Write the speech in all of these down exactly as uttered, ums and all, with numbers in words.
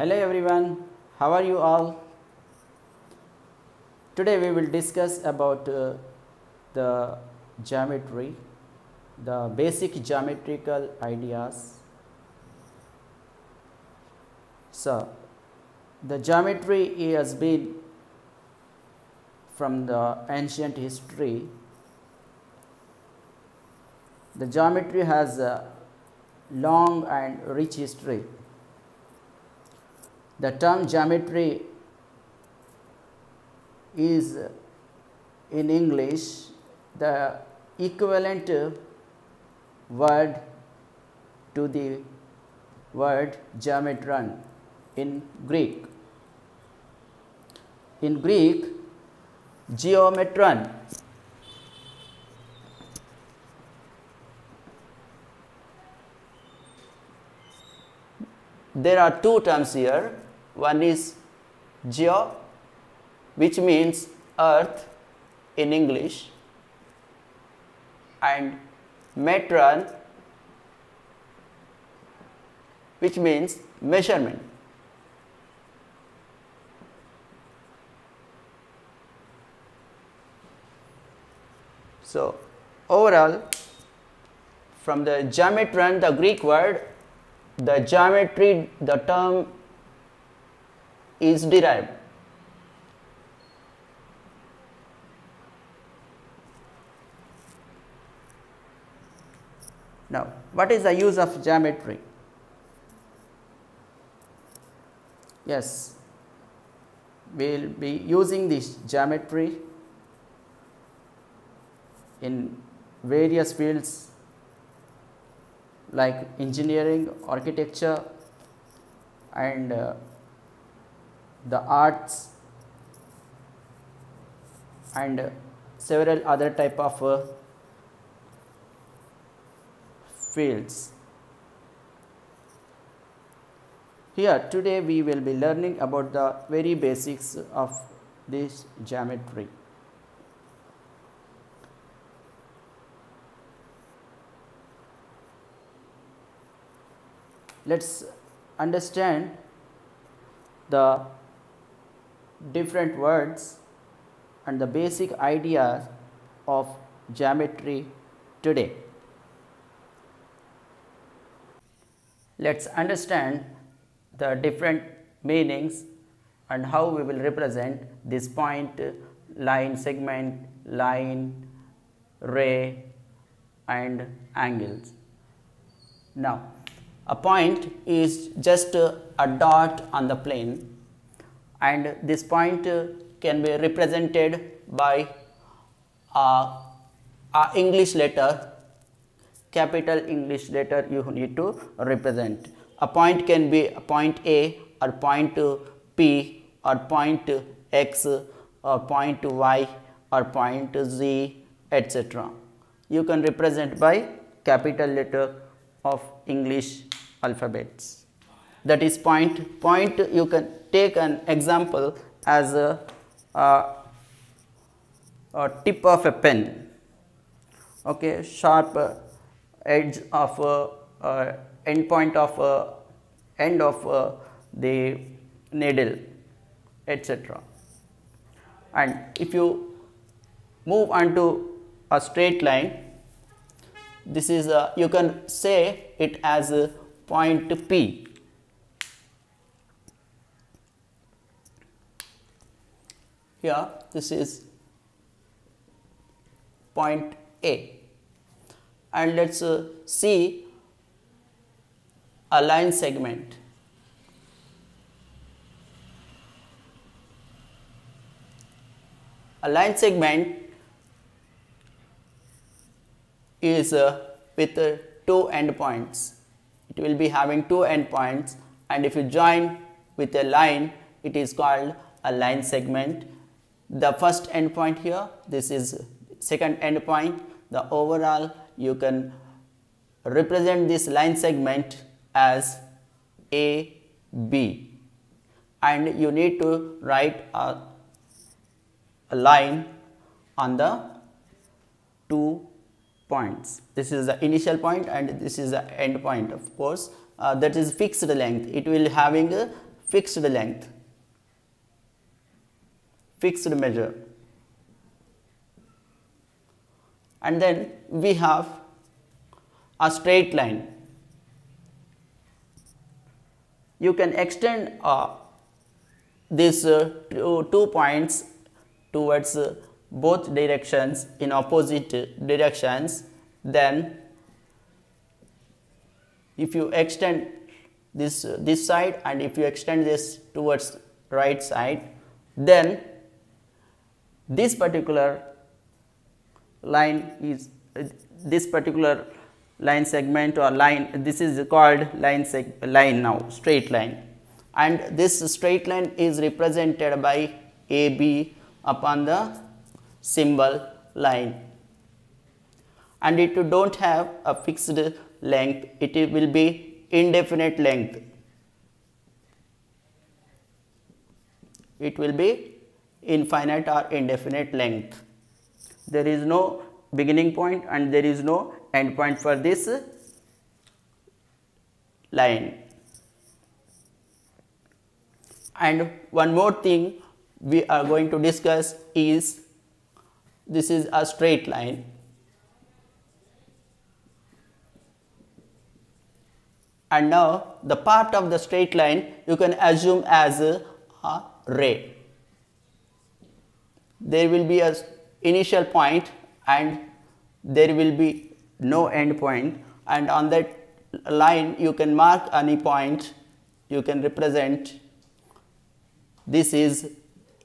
Hello everyone, how are you all? Today we will discuss about uh, the geometry, the basic geometrical ideas. So the geometry has been from the ancient history. The geometry has a long and rich history. The term geometry is in English the equivalent word to the word geometron in Greek. In Greek, geometron . There are two terms here. One is geo, which means earth in English, and metron, which means measurement. So overall, from the geometron, the Greek word, the geometry, the term is derived. Now, what is the use of geometry? Yes, we will be using this geometry in various fields like engineering, architecture, and uh, the arts, and uh, several other type of uh, fields. Here today we will be learning about the very basics of this geometry. Let's understand the different words and the basic ideas of geometry today. Let's understand the different meanings and how we will represent this point, line, segment, line, ray, and angles. Now, a point is just uh, a dot on the plane, and this point uh, can be represented by uh, a English letter, capital English letter you need to represent. A point can be a point A or point P or point X or point Y or point Z, et cetera. You can represent by capital letter of English alphabets. That is point. Point, you can take an example as a, a, a tip of a pen, okay, sharp uh, edge of uh, uh, end point of uh, end of uh, the needle, et cetera. And if you move on to a straight line, this is a, you can say it as a point P. Here this is point A, and let's uh, see a line segment. A line segment is uh, with uh, two end points. It will be having two end points, and if you join with a line, it is called a line segment. The first end point here, this is second end point. The overall, you can represent this line segment as A, B, and you need to write a, a line on the two points. This is the initial point and this is the end point. Of course, uh, that is fixed length. It will having a fixed length, fixed measure, and then we have a straight line. You can extend uh, these uh, two, two points towards uh, both directions in opposite directions. Then if you extend this uh, this side and if you extend this towards right side, then this particular line is uh, this particular line segment or line, this is called line seg line now, straight line, and this straight line is represented by A B upon the symbol line, and it don't have a fixed length, it will be indefinite length, it will be infinite or indefinite length. There is no beginning point and there is no end point for this line. And one more thing we are going to discuss is, this is a straight line, and now the part of the straight line you can assume as a, a ray. There will be a initial point and there will be no end point, and on that line you can mark any point, you can represent this is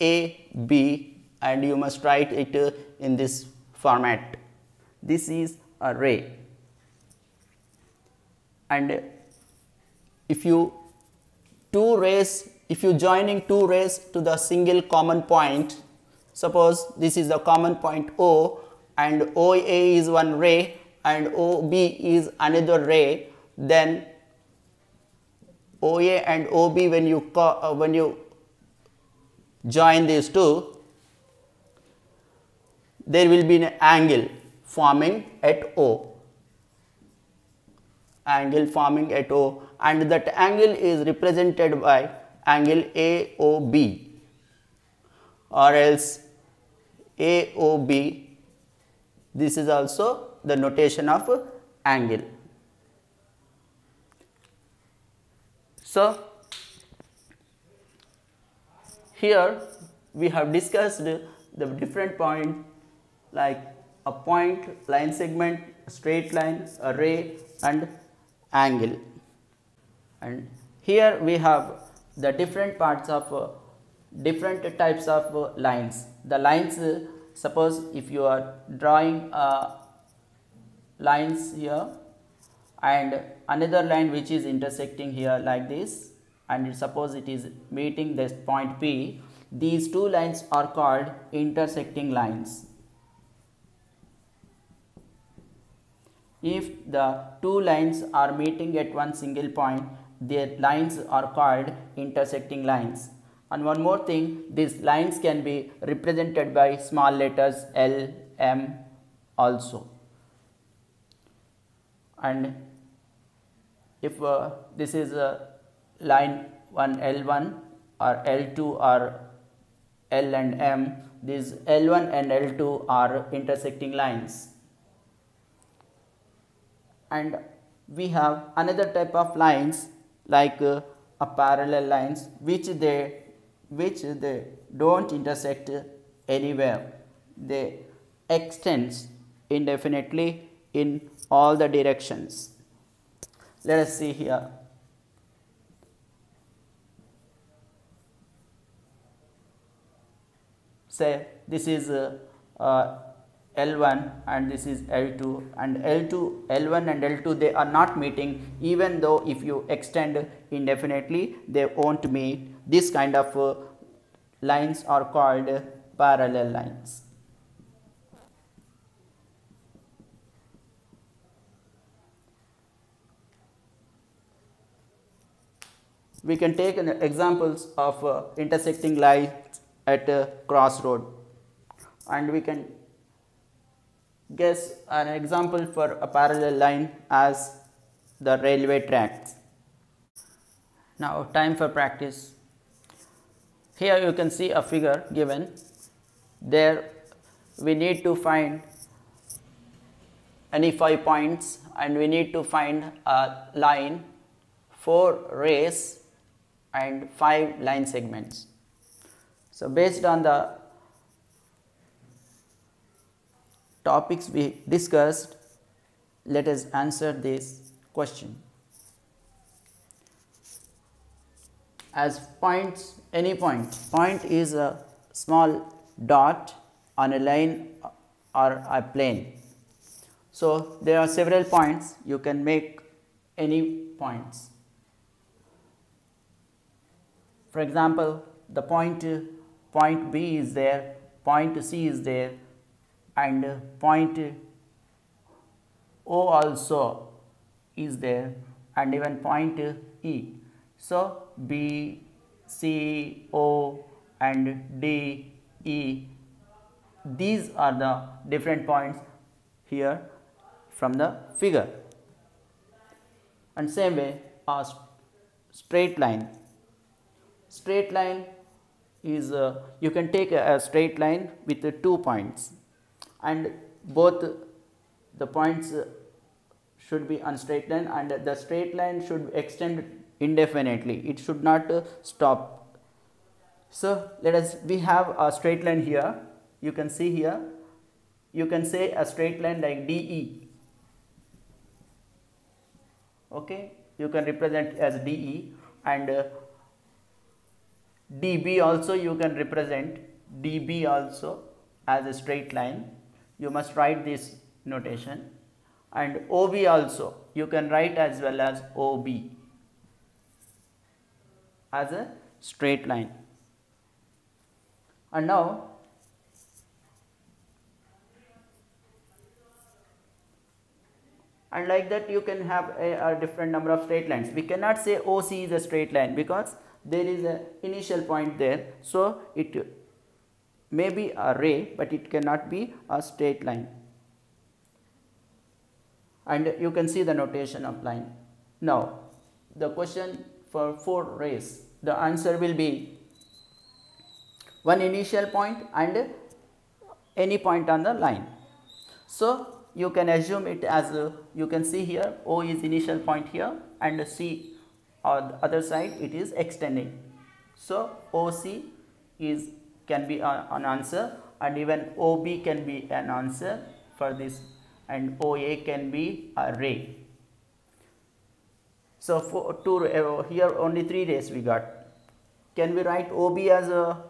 A, B, and you must write it uh, in this format. This is a ray, and if you two rays, if you joining two rays to the single common point, suppose this is the common point O, and O A is one ray and O B is another ray, then O A and O B, when you uh, when you join these two, there will be an angle forming at O, angle forming at O, and that angle is represented by angle A O B, or else A O B. This is also the notation of angle. So here we have discussed the different points like a point, line segment, straight line, a ray, and angle. And here we have the different parts of uh, different types of uh, lines. The lines, uh, suppose if you are drawing uh, lines here and another line which is intersecting here like this, and suppose it is meeting this point P, these two lines are called intersecting lines. If the two lines are meeting at one single point, their lines are called intersecting lines. And one more thing, these lines can be represented by small letters L, M also. And if uh, this is a uh, line one L one or L two or L and M, these L one and L two are intersecting lines. And we have another type of lines like uh, a parallel lines, which they which they don't intersect anywhere, they extends indefinitely in all the directions. Let us see here. Say this is uh, uh, L one and this is L two, and L two, L one and L two, they are not meeting, even though if you extend indefinitely they won't meet. This kind of uh, lines are called uh, parallel lines. We can take uh, examples of uh, intersecting lines at a crossroad, and we can guess an example for a parallel line as the railway tracks. Now time for practice. Here you can see a figure given. There we need to find any five points and we need to find a line, four rays and five line segments. So based on the topics we discussed, let us answer this question. As points, any point, point is a small dot on a line or a plane. So there are several points, you can make any points. For example, the point, point B is there, point C is there, and point O also is there, and even point E. So B, C, O, and D, E, these are the different points here from the figure. And same way, a straight line. Straight line is, uh, you can take a, a straight line with uh, two points, and both the points should be on straight line, and the straight line should extend indefinitely, it should not uh, stop. So let us, we have a straight line here, you can see here, you can say a straight line like D E, okay, you can represent as D E, and uh, D B also you can represent D B also as a straight line, you must write this notation, and O B also you can write as well as O B as a straight line. And now and like that you can have a, a different number of straight lines. We cannot say O C is a straight line because there is an initial point there, so it may be a ray but it cannot be a straight line. And you can see the notation of line. Now the question for four rays, the answer will be one initial point and any point on the line. So you can assume it as a, you can see here O is initial point here and C on the other side it is extending. So O C is can be an answer, and even O B can be an answer for this, and O A can be a ray. So for two, here only three rays we got. Can we write O B as a,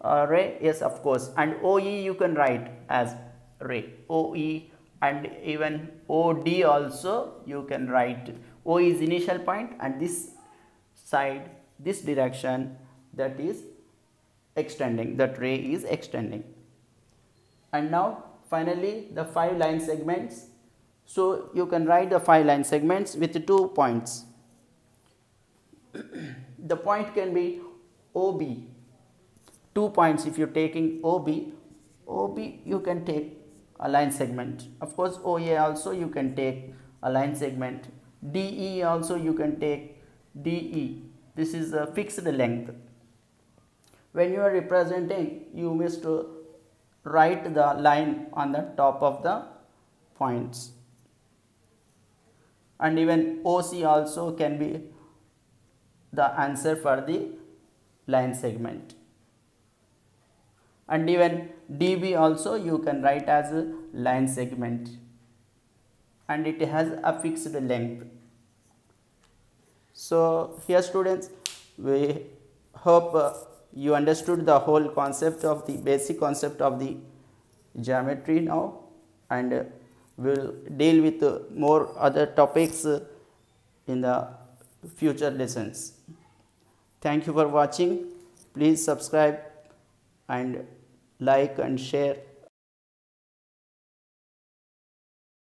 a ray? Yes, of course, and O E you can write as ray, O E, and even O D also you can write. O is initial point and this side, this direction that is extending, that ray is extending. And now finally the five line segments. So you can write the five line segments with two points. The point can be O B, two points if you are taking O B, O B you can take a line segment. Of course O A also you can take a line segment, D E also you can take D E, this is a fixed length. When you are representing, you must write the line on the top of the points. And even O C also can be the answer for the line segment. And even D B also you can write as a line segment. And it has a fixed length. So here students, we hope uh, you understood the whole concept of the basic concept of the geometry now, and uh, we will deal with uh, more other topics uh, in the future lessons. Thank you for watching. Please subscribe and like and share.